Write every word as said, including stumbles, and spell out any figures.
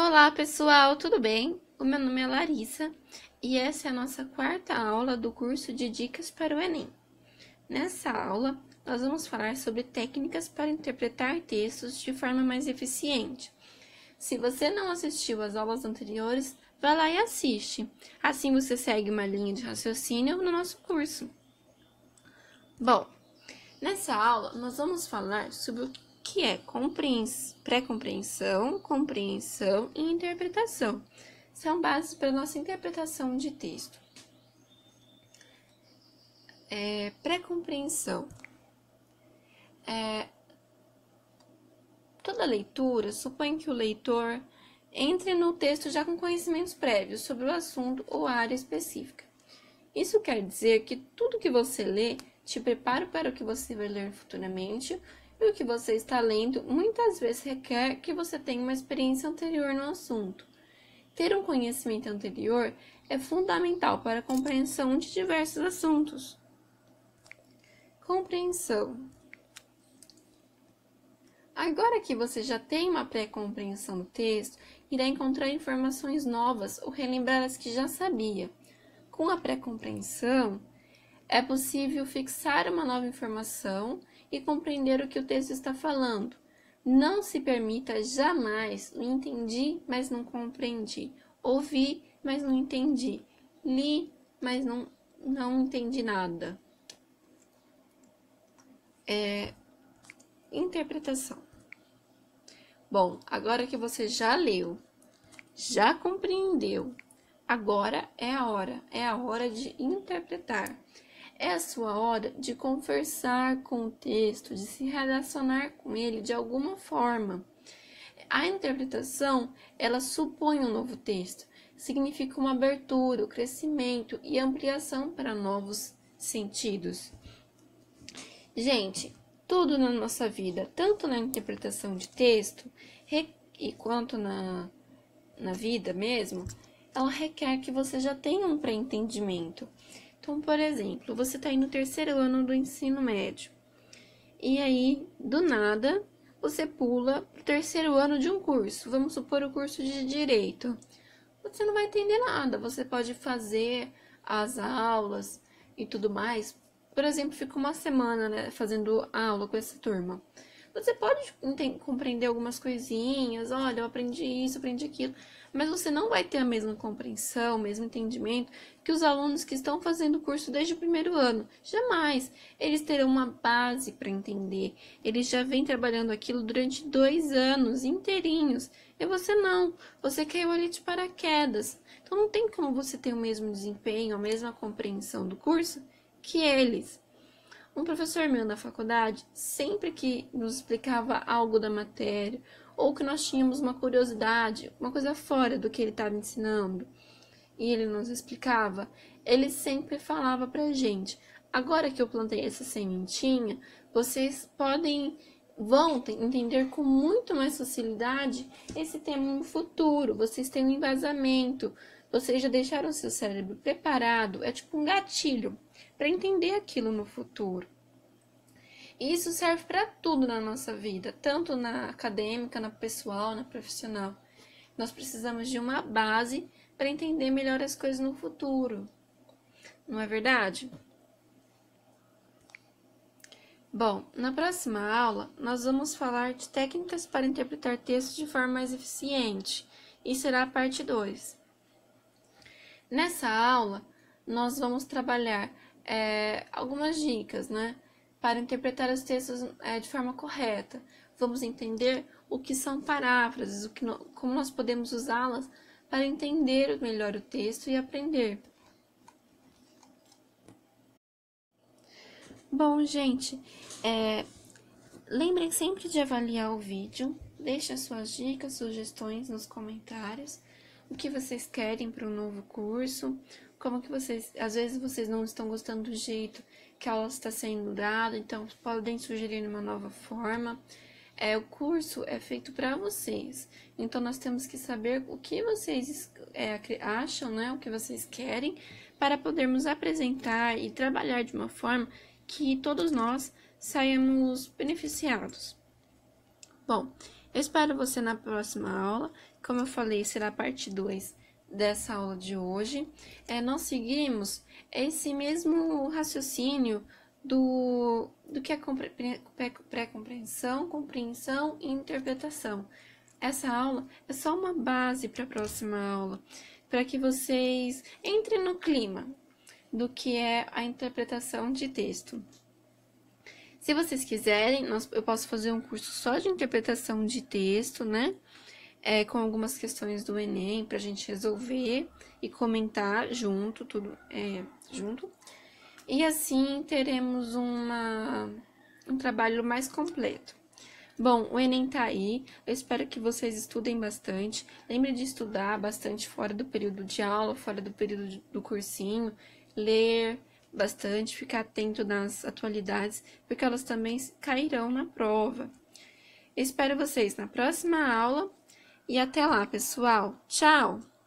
Olá pessoal, tudo bem? O meu nome é Larissa e essa é a nossa quarta aula do curso de Dicas para o Enem. Nessa aula, nós vamos falar sobre técnicas para interpretar textos de forma mais eficiente. Se você não assistiu às aulas anteriores, vá lá e assiste. Assim você segue uma linha de raciocínio no nosso curso. Bom, nessa aula nós vamos falar sobre o que é pré-compreensão, compreensão e interpretação. São bases para a nossa interpretação de texto. É, pré-compreensão. É, toda leitura supõe que o leitor entre no texto já com conhecimentos prévios sobre o assunto ou área específica. Isso quer dizer que tudo que você lê te prepara para o que você vai ler futuramente. E o que você está lendo muitas vezes requer que você tenha uma experiência anterior no assunto. Ter um conhecimento anterior é fundamental para a compreensão de diversos assuntos. Compreensão. Agora que você já tem uma pré-compreensão do texto, irá encontrar informações novas ou relembrar as que já sabia. Com a pré-compreensão, é possível fixar uma nova informação e compreender o que o texto está falando. Não se permita jamais o entendi, mas não compreendi. Ouvi, mas não entendi. Li, mas não, não entendi nada. É, interpretação. Bom, agora que você já leu, já compreendeu, agora é a hora. É a hora de interpretar. É a sua hora de conversar com o texto, de se relacionar com ele de alguma forma. A interpretação, ela supõe um novo texto, significa uma abertura, um crescimento e ampliação para novos sentidos. Gente, tudo na nossa vida, tanto na interpretação de texto e quanto na, na vida mesmo, ela requer que você já tenha um pré-entendimento. Então, por exemplo, você está aí no terceiro ano do ensino médio, e aí, do nada, você pula para o terceiro ano de um curso, vamos supor o curso de Direito. Você não vai entender nada, você pode fazer as aulas e tudo mais. Por exemplo, fica uma semana né, fazendo aula com essa turma. Você pode compreender algumas coisinhas, olha, eu aprendi isso, aprendi aquilo, mas você não vai ter a mesma compreensão, o mesmo entendimento que os alunos que estão fazendo o curso desde o primeiro ano. Jamais! Eles terão uma base para entender. Eles já vêm trabalhando aquilo durante dois anos inteirinhos. E você não, você caiu ali de paraquedas. Então não tem como você ter o mesmo desempenho, a mesma compreensão do curso que eles. Um professor meu na faculdade, sempre que nos explicava algo da matéria, ou que nós tínhamos uma curiosidade, uma coisa fora do que ele estava ensinando, e ele nos explicava, ele sempre falava pra gente, agora que eu plantei essa sementinha, vocês podem, vão entender com muito mais facilidade esse tema no futuro, vocês têm um embasamento, vocês já deixaram seu cérebro preparado, é tipo um gatilho, para entender aquilo no futuro. E isso serve para tudo na nossa vida, tanto na acadêmica, na pessoal, na profissional. Nós precisamos de uma base para entender melhor as coisas no futuro. Não é verdade? Bom, na próxima aula, nós vamos falar de técnicas para interpretar textos de forma mais eficiente. E será a parte dois. Nessa aula, nós vamos trabalhar é, algumas dicas, né, para interpretar os textos é, de forma correta. Vamos entender o que são paráfrases, o que no, como nós podemos usá-las para entender melhor o texto e aprender. Bom, gente, é, lembrem sempre de avaliar o vídeo, deixem as suas dicas, sugestões nos comentários, o que vocês querem para um novo curso, como que vocês, às vezes vocês não estão gostando do jeito que a aula está sendo dada, então podem sugerir uma nova forma. É, o curso é feito para vocês, então nós temos que saber o que vocês é, acham, né, o que vocês querem, para podermos apresentar e trabalhar de uma forma que todos nós saiamos beneficiados. Bom, Eu espero você na próxima aula. Como eu falei, será a parte dois dessa aula de hoje. É, nós seguimos esse mesmo raciocínio do, do que é pré-compreensão, compreensão e interpretação. Essa aula é só uma base para a próxima aula, para que vocês entrem no clima do que é a interpretação de texto. Se vocês quiserem, nós, eu posso fazer um curso só de interpretação de texto, né? É, com algumas questões do Enem para a gente resolver e comentar junto, tudo é, junto. E assim teremos uma, um trabalho mais completo. Bom, o Enem tá aí, eu espero que vocês estudem bastante. Lembre de estudar bastante fora do período de aula, fora do período do cursinho, ler bastante, ficar atento nas atualidades, porque elas também cairão na prova. Eu espero vocês na próxima aula e até lá, pessoal. Tchau!